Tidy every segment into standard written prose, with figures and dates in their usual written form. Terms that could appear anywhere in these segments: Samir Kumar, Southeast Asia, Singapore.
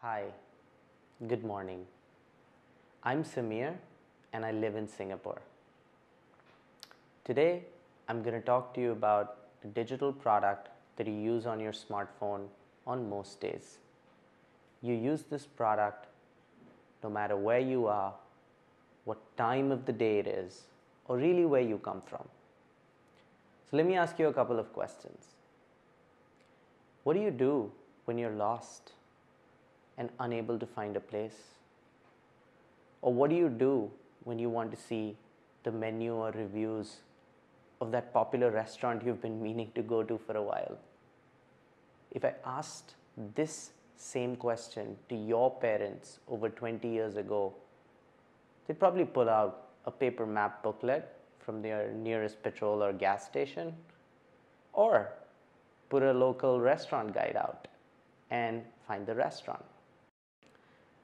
Hi, good morning. I'm Samir and I live in Singapore. Today, I'm going to talk to you about a digital product that you use on your smartphone on most days. You use this product no matter where you are, what time of the day it is, or really where you come from. So let me ask you a couple of questions. What do you do when you're lost and unable to find a place? Or what do you do when you want to see the menu or reviews of that popular restaurant you've been meaning to go to for a while? If I asked this same question to your parents over 20 years ago, they'd probably pull out a paper map booklet from their nearest petrol or gas station, or put a local restaurant guide out and find the restaurant.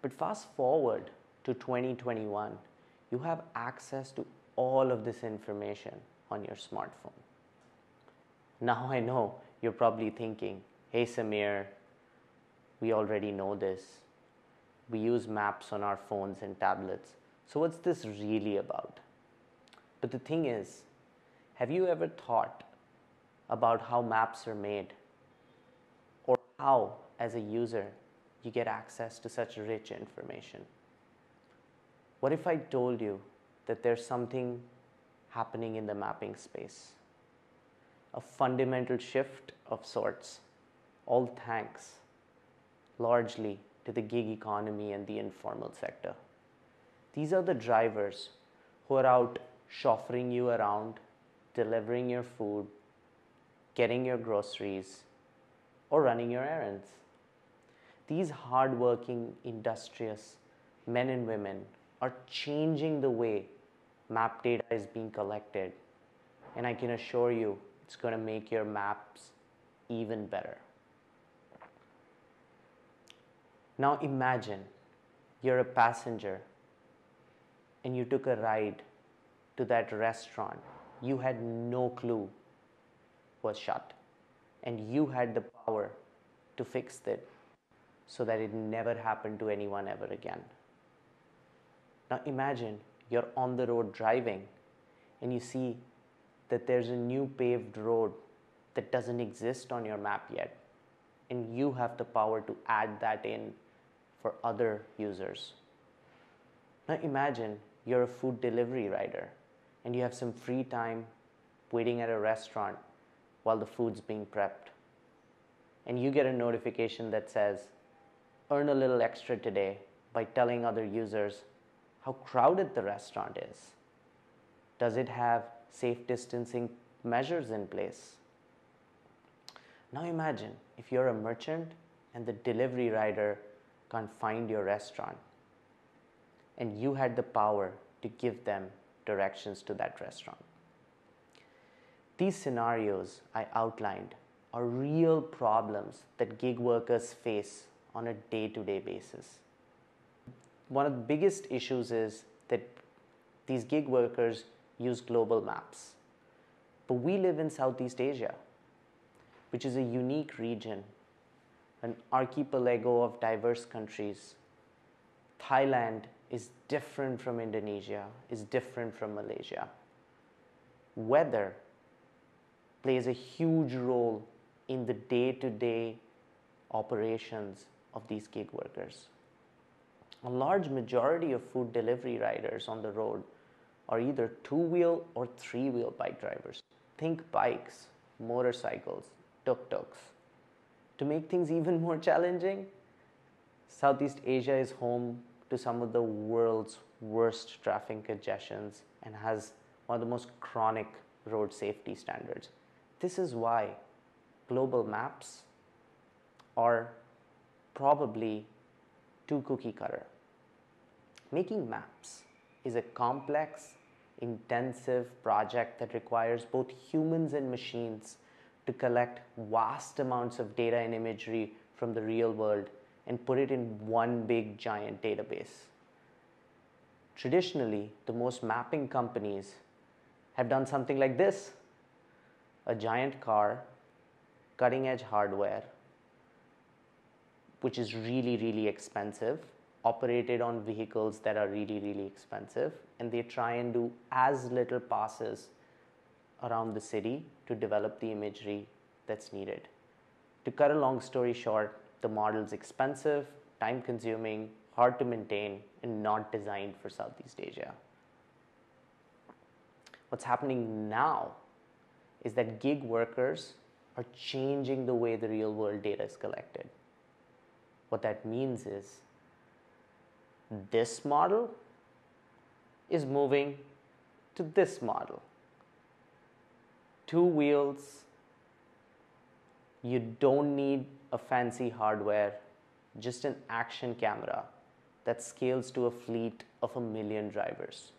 But fast forward to 2021, you have access to all of this information on your smartphone. Now I know you're probably thinking, hey Samir, we already know this. We use maps on our phones and tablets. So what's this really about? But the thing is, have you ever thought about how maps are made or how, as a user, you get access to such rich information? What if I told you that there's something happening in the mapping space? A fundamental shift of sorts, all thanks largely to the gig economy and the informal sector. These are the drivers who are out chauffeuring you around, delivering your food, getting your groceries, or running your errands. These hardworking, industrious men and women are changing the way map data is being collected, and I can assure you it's going to make your maps even better. Now imagine you're a passenger and you took a ride to that restaurant you had no clue was shut, and you had the power to fix it so that it never happened to anyone ever again. Now imagine you're on the road driving and you see that there's a new paved road that doesn't exist on your map yet, and you have the power to add that in for other users. Now imagine you're a food delivery rider and you have some free time waiting at a restaurant while the food's being prepped, and you get a notification that says, earn a little extra today by telling other users how crowded the restaurant is. Does it have safe distancing measures in place? Now imagine if you're a merchant and the delivery rider can't find your restaurant, and you had the power to give them directions to that restaurant. These scenarios I outlined are real problems that gig workers face on a day-to-day basis. One of the biggest issues is that these gig workers use global maps. But we live in Southeast Asia, which is a unique region, an archipelago of diverse countries. Thailand is different from Indonesia, is different from Malaysia. Weather plays a huge role in the day-to-day operations of these gig workers. A large majority of food delivery riders on the road are either two-wheel or three-wheel bike drivers. Think bikes, motorcycles, tuk-tuks. To make things even more challenging, Southeast Asia is home to some of the world's worst traffic congestions and has one of the most chronic road safety standards. This is why global maps are probably too cookie cutter. Making maps is a complex, intensive project that requires both humans and machines to collect vast amounts of data and imagery from the real world and put it in one big giant database. Traditionally, the most mapping companies have done something like this: a giant car, cutting edge hardware, which is really, really expensive, operated on vehicles that are really, really expensive, and they try and do as little passes around the city to develop the imagery that's needed. To cut a long story short, the model's expensive, time-consuming, hard to maintain, and not designed for Southeast Asia. What's happening now is that gig workers are changing the way the real-world data is collected. What that means is this model is moving to this model. Two wheels, you don't need a fancy hardware, just an action camera that scales to a fleet of 1 million drivers.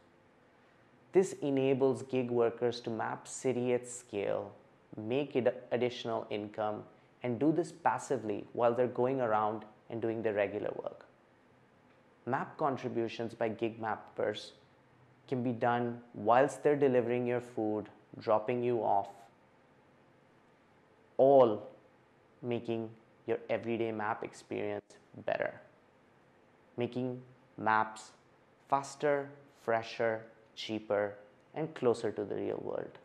This enables gig workers to map city at scale, make additional income, and do this passively while they're going around and doing their regular work. Map contributions by gig mappers can be done whilst they're delivering your food, dropping you off, all making your everyday map experience better, making maps faster, fresher, cheaper, and closer to the real world.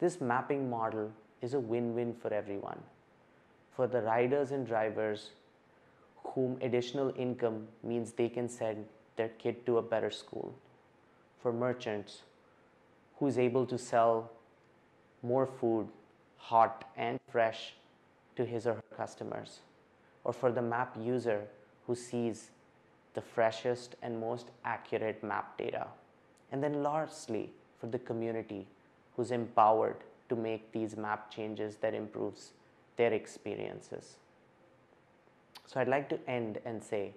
This mapping model is a win-win for everyone, for the riders and drivers whom additional income means they can send their kid to a better school, for merchants who is able to sell more food, hot and fresh, to his or her customers, or for the map user who sees the freshest and most accurate map data. And then lastly, for the community who's empowered to make these map changes that improves their experiences. So I'd like to end and say,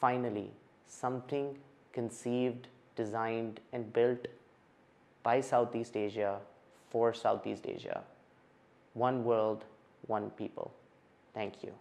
finally, something conceived, designed, and built by Southeast Asia for Southeast Asia. One world, one people. Thank you.